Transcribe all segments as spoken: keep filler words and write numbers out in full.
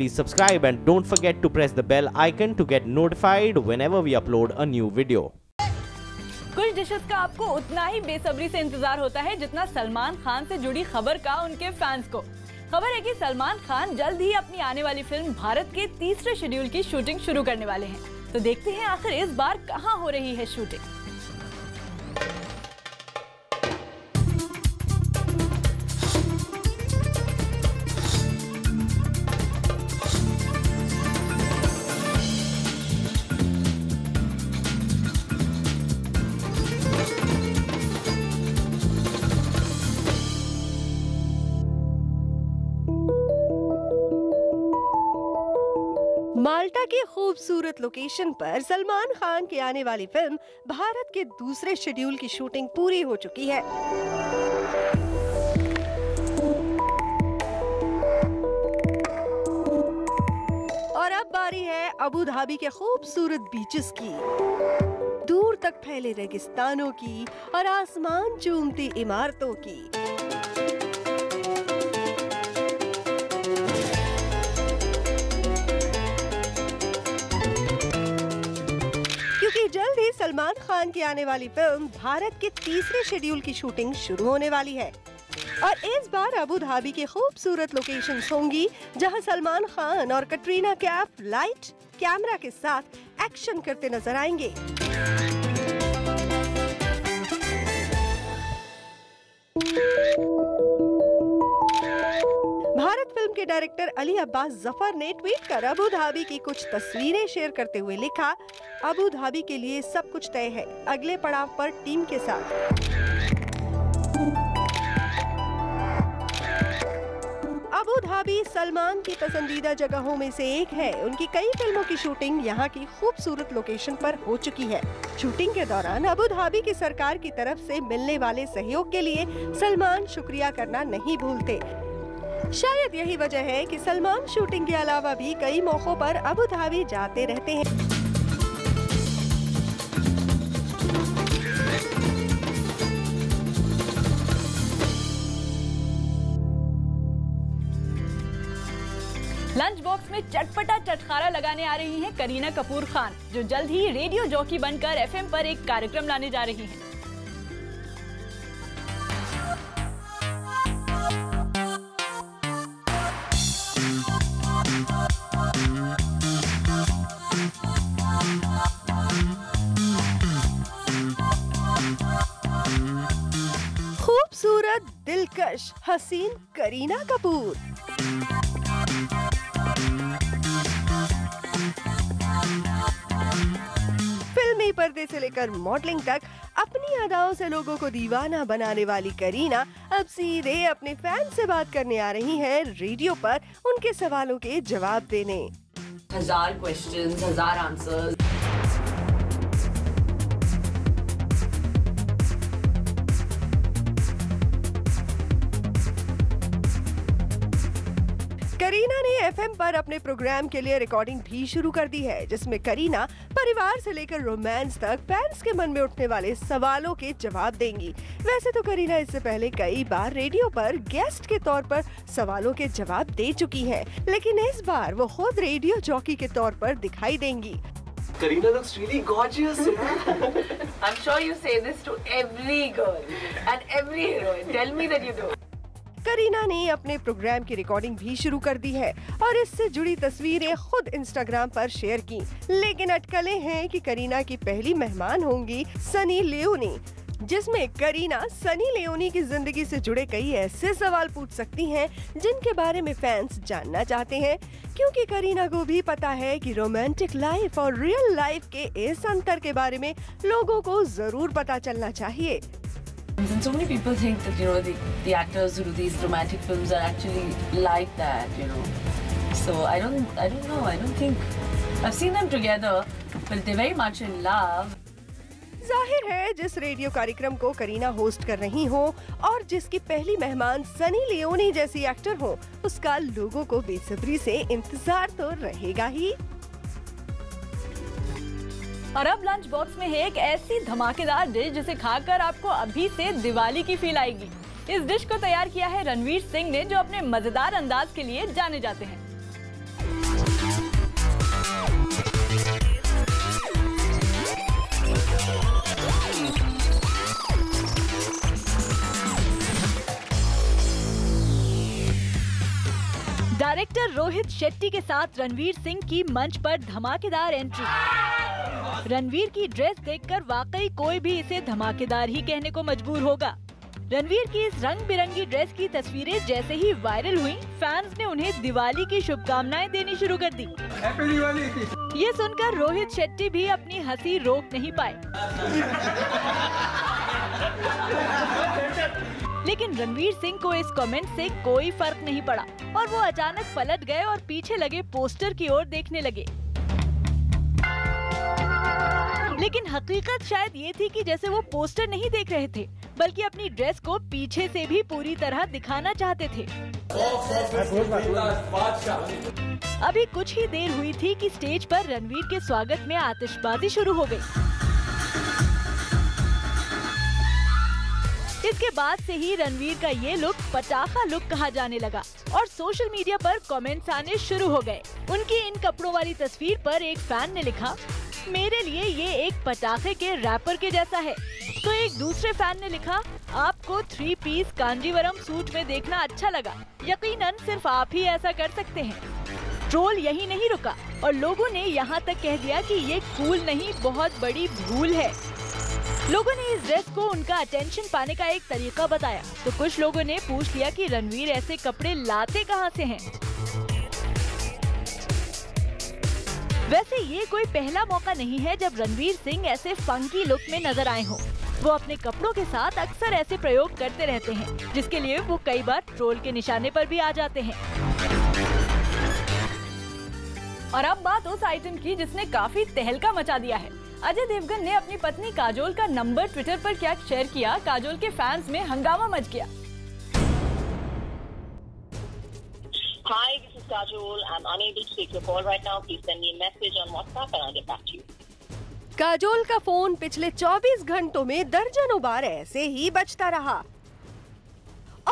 please subscribe and don't forget to press the bell icon to get notified whenever we upload a new video. कुछ dishes का आपको उतना ही बेसब्री से इंतजार होता है जितना सलमान खान से जुड़ी खबर का उनके फैंस को। खबर है कि सलमान खान जल्द ही अपनी आने वाली फिल्म भारत के तीसरे शेड्यूल की शूटिंग शुरू करने वाले हैं। तो देखते हैं आखिर इस बार कहां हो रही है शूटिंग। माल्टा की खूबसूरत लोकेशन पर सलमान खान की आने वाली फिल्म भारत के दूसरे शेड्यूल की शूटिंग पूरी हो चुकी है। और अब बारी है अबू धाबी के खूबसूरत बीचेस की, दूर तक फैले रेगिस्तानों की और आसमान चूमती इमारतों की। जल्द ही सलमान खान की आने वाली फिल्म भारत के तीसरे शेड्यूल की शूटिंग शुरू होने वाली है और इस बार अबू धाबी के खूबसूरत लोकेशंस होंगी जहां सलमान खान और कटरीना कैफ लाइट कैमरा के साथ एक्शन करते नजर आएंगे। भारत फिल्म के डायरेक्टर अली अब्बास जफर ने ट्वीट कर अबू धाबी की कुछ तस्वीरें शेयर करते हुए लिखा, अबू धाबी के लिए सब कुछ तय है, अगले पड़ाव पर टीम के साथ। अबू धाबी सलमान की पसंदीदा जगहों में से एक है। उनकी कई फिल्मों की शूटिंग यहां की खूबसूरत लोकेशन पर हो चुकी है। शूटिंग के दौरान अबू धाबी की सरकार की तरफ से मिलने वाले सहयोग के लिए सलमान शुक्रिया करना नहीं भूलते। शायद यही वजह है कि सलमान शूटिंग के अलावा भी कई मौकों पर अबू धाबी जाते रहते हैं। लंच बॉक्स में चटपटा चटखारा लगाने आ रही हैं करीना कपूर खान, जो जल्द ही रेडियो जॉकी बनकर एफएम पर एक कार्यक्रम लाने जा रही हैं। खूबसूरत, दिलकश, हसीन करीना कपूर। फिल्मी पर्दे से लेकर मॉडलिंग तक अपनी अदाओं से लोगों को दीवाना बनाने वाली करीना अब सीधे अपने फैन से बात करने आ रही हैं रेडियो पर उनके सवालों के जवाब देने। हजार क्वेश्चंस, हजार आंसर्स। करीना ने एफएम पर अपने प्रोग्राम के लिए रिकॉर्डिंग भी शुरू कर दी है, जिसमें करीना परिवार से लेकर रोमांस तक फैंस के मन में उठने वाले सवालों के जवाब देंगी। वैसे तो करीना इससे पहले कई बार रेडियो पर गेस्ट के तौर पर सवालों के जवाब दे चुकी हैं, लेकिन इस बार वो खुद रेडियो जॉकी के तौर पर दिखाई देंगी। Kareena looks really gorgeous. I'm sure you say this to every girl and every heroine. Tell me that you do. Kareena ने अपने प्रोग्राम की रिकॉर्डिंग भी शुरू कर दी है और इससे जुड़ी तस्वीरें खुद इंस्टाग्राम पर शेयर की, लेकिन अटकलें हैं कि करीना की पहली मेहमान होंगी सनी लियोनी, जिसमें करीना सनी लियोनी की जिंदगी से जुड़े कई ऐसे सवाल पूछ सकती हैं जिनके बारे में फैंस जानना चाहते हैं, क्योंकि करीना को भी पता है कि रोमांटिक लाइफ और रियल लाइफ के इस अंतर के बारे में लोगों को जरूर पता चलना चाहिए। And so many people think that, you know, the, the actors who do these romantic films are actually like that, you know. So I don't, I don't know, I don't think. I've seen them together, but they're very much in love. जाहिर है जिस radio कार्यक्रम को Kareena host कर रही हो और जिसकी पहली मेहमान सनी लियोनी जैसी एक्टर हो, उसका लोगों को बेसब्री से इंतजार तो रहेगा ही। और अब लंच बॉक्स में है एक ऐसी धमाकेदार डिश जिसे खाकर आपको अभी से दिवाली की फील आएगी। इस डिश को तैयार किया है रणवीर सिंह ने, जो अपने मजेदार अंदाज के लिए जाने जाते हैं। एक्टर रोहित शेट्टी के साथ रणवीर सिंह की मंच पर धमाकेदार एंट्री। रणवीर की ड्रेस देखकर वाकई कोई भी इसे धमाकेदार ही कहने को मजबूर होगा। रणवीर की इस रंग बिरंगी ड्रेस की तस्वीरें जैसे ही वायरल हुई, फैंस ने उन्हें दिवाली की शुभकामनाएं देनी शुरू कर दी। हैप्पी दिवाली! ये सुनकर रोहित शेट्टी भी अपनी हंसी रोक नहीं पाए, लेकिन रणवीर सिंह को इस कमेंट से कोई फर्क नहीं पड़ा और वो अचानक पलट गए और पीछे लगे पोस्टर की ओर देखने लगे। लेकिन हकीकत शायद ये थी कि जैसे वो पोस्टर नहीं देख रहे थे, बल्कि अपनी ड्रेस को पीछे से भी पूरी तरह दिखाना चाहते थे। अभी कुछ ही देर हुई थी कि स्टेज पर रणवीर के स्वागत में आतिशबाजी शुरू हो गई। इसके बाद से ही रणवीर का ये लुक पटाखा लुक कहा जाने लगा और सोशल मीडिया पर कमेंट्स आने शुरू हो गए। उनकी इन कपड़ों वाली तस्वीर पर एक फैन ने लिखा, मेरे लिए ये एक पटाखे के रैपर के जैसा है। तो एक दूसरे फैन ने लिखा, आपको थ्री पीस कांजीवरम सूट में देखना अच्छा लगा, यकीनन सिर्फ आप ही ऐसा कर सकते हैं। ट्रोल यही नहीं रुका और लोगों ने यहाँ तक कह दिया कि ये कूल नहीं, बहुत बड़ी भूल है। लोगों ने इस ड्रेस को उनका अटेंशन पाने का एक तरीका बताया, तो कुछ लोगों ने पूछ लिया कि रणवीर ऐसे कपड़े लाते कहाँ से हैं। वैसे ये कोई पहला मौका नहीं है जब रणवीर सिंह ऐसे फंकी लुक में नजर आए हों। वो अपने कपड़ों के साथ अक्सर ऐसे प्रयोग करते रहते हैं, जिसके लिए वो कई बार ट्रोल के निशाने पर भी आ जाते हैं। और अब बात उस आइटम की जिसने काफी तहलका मचा दिया है। अजय देवगन ने अपनी पत्नी काजोल का नंबर ट्विटर पर क्या शेयर किया, काजोल के फैंस में हंगामा मच गया। Hi, this is Kajol. I'm unable to take your call right now. Please send me a message on WhatsApp and I'll get back to you. Kajol का फोन पिछले चौबीस घंटों में दर्जनों बार ऐसे ही बजता रहा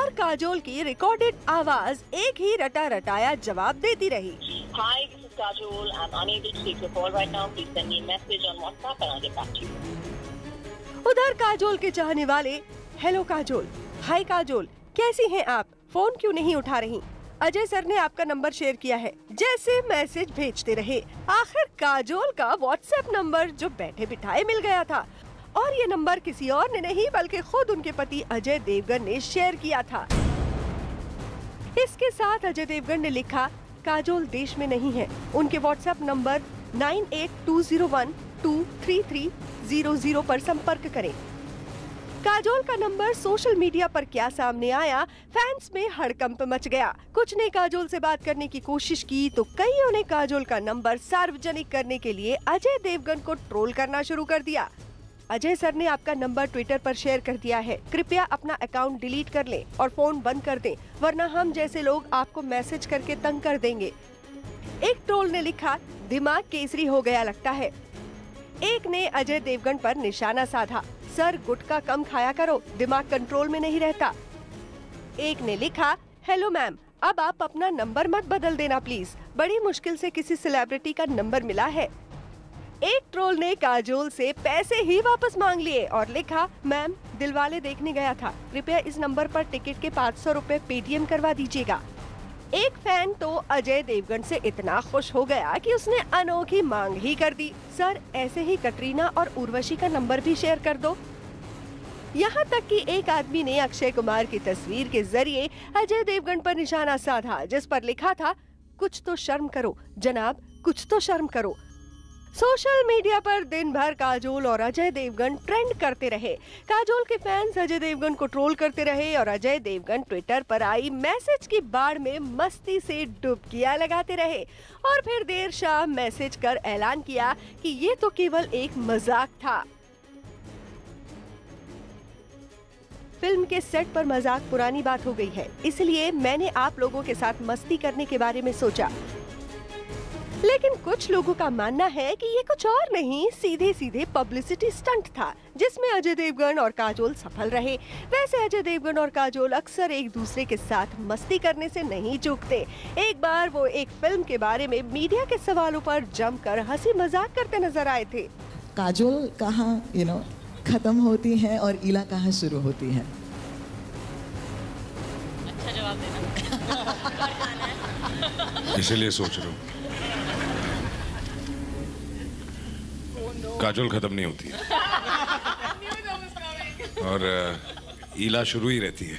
और काजोल की रिकॉर्डेड आवाज एक ही रटा रटाया जवाब देती रही। Hi, this is Kajol. I'm unable to take your call right now. Please send me a message on WhatsApp and I'll get back to you. उधर काजोल के चाहने वाले, हेलो काजोल, हाय काजोल, कैसी हैं आप, फोन क्यों नहीं उठा रही, अजय सर ने आपका नंबर शेयर किया है, जैसे मैसेज भेजते रहे। आखिर काजोल का व्हाट्सएप नंबर जो बैठे बिठाए मिल गया था और ये नंबर किसी और ने नहीं बल्कि खुद उनके पति अजय देवगन ने शेयर किया था। इसके साथ अजय देवगन ने लिखा, काजोल देश में नहीं है, उनके WhatsApp number nine eight two zero one two three three zero zero पर संपर्क करें। काजोल का नंबर सोशल मीडिया पर क्या सामने आया, फैंस में हड़कंप मच गया। कुछ ने काजोल से बात करने की कोशिश की तो कईयों ने काजोल का नंबर सार्वजनिक करने के लिए अजय देवगन को ट्रोल करना शुरू कर दिया। अजय सर ने आपका नंबर ट्विटर पर शेयर कर दिया है, कृपया अपना अकाउंट डिलीट कर लें और फोन बंद कर दें, वरना हम जैसे लोग आपको मैसेज करके तंग कर देंगे। एक ट्रोल ने लिखा, दिमाग केसरी हो गया लगता है। एक ने अजय देवगन पर निशाना साधा, सर गुटखा कम खाया करो, दिमाग कंट्रोल में नहीं रहता। एक ने लिखा, हेलो मैम, अब आप अपना नंबर मत बदल देना प्लीज, बड़ी मुश्किल से किसी सेलिब्रिटी का नंबर मिला है। एक ट्रोल ने काजोल से पैसे ही वापस मांग लिए और लिखा, मैम दिलवाले देखने गया था, कृपया इस नंबर पर टिकट के पाँच सौ रूपए पेटीएम करवा दीजिएगा। एक फैन तो अजय देवगन से इतना खुश हो गया कि उसने अनोखी मांग ही कर दी, सर ऐसे ही कटरीना और उर्वशी का नंबर भी शेयर कर दो। यहाँ तक कि एक आदमी ने अक्षय कुमार की तस्वीर के जरिए अजय देवगन पर निशाना साधा, जिस पर लिखा था, कुछ तो शर्म करो जनाब, कुछ तो शर्म करो। सोशल मीडिया पर दिन भर काजोल और अजय देवगन ट्रेंड करते रहे। काजोल के फैंस अजय देवगन को ट्रोल करते रहे और अजय देवगन ट्विटर पर आई मैसेज की बाढ़ में मस्ती से डुबकियां लगाते रहे और फिर देर शाम मैसेज कर ऐलान किया कि ये तो केवल एक मजाक था। फिल्म के सेट पर मजाक पुरानी बात हो गई है, इसलिए मैंने आप लोगों के साथ मस्ती करने के बारे में सोचा, लेकिन कुछ लोगों का मानना है कि ये कुछ और नहीं सीधे सीधे पब्लिसिटी स्टंट था, जिसमें अजय देवगन और काजोल सफल रहे। वैसे अजय देवगन और काजोल अक्सर एक दूसरे के साथ मस्ती करने से नहीं चूकते। एक बार वो एक फिल्म के बारे में मीडिया के सवालों पर जमकर हंसी मजाक करते नजर आए थे। काजोल कहाँ यू नो खत्म होती है और इला कहाँ शुरू होती है। अच्छा जवाब देना। इसीलिए सोच रहा हूँ। काजोल खत्म नहीं होती है और ईला शुरू ही रहती है।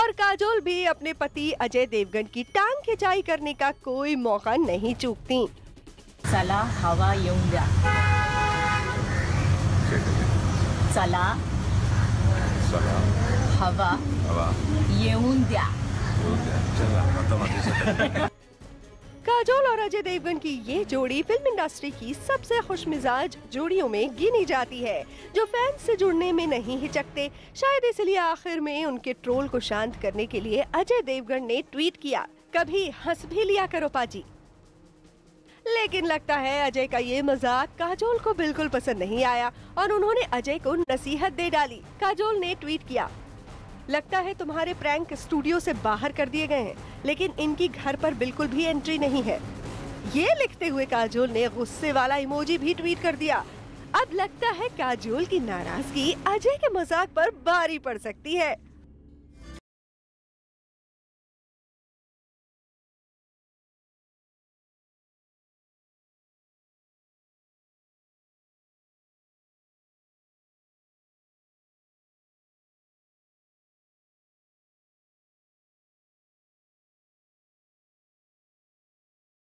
और काजोल भी अपने पति अजय देवगन की टांग खिंचाई करने का कोई मौका नहीं चूकती। साला हवा यूंगा, साला साला हवा हवा यूंगा। काजोल और अजय देवगन की ये जोड़ी फिल्म इंडस्ट्री की सबसे खुशमिजाज जोड़ियों में गिनी जाती है, जो फैंस से जुड़ने में नहीं हिचकते। शायद इसलिए आखिर में उनके ट्रोल को शांत करने के लिए अजय देवगन ने ट्वीट किया, कभी हंस भी लिया करो पाजी। लेकिन लगता है अजय का ये मजाक काजोल को बिल्कुल पसंद नहीं आया और उन्होंने अजय को नसीहत दे डाली। काजोल ने ट्वीट किया, लगता है तुम्हारे प्रैंक स्टूडियो से बाहर कर दिए गए हैं, लेकिन इनकी घर पर बिल्कुल भी एंट्री नहीं है। ये लिखते हुए काजोल ने गुस्से वाला इमोजी भी ट्वीट कर दिया। अब लगता है काजोल की नाराजगी अजय के मजाक पर भारी पड़ सकती है।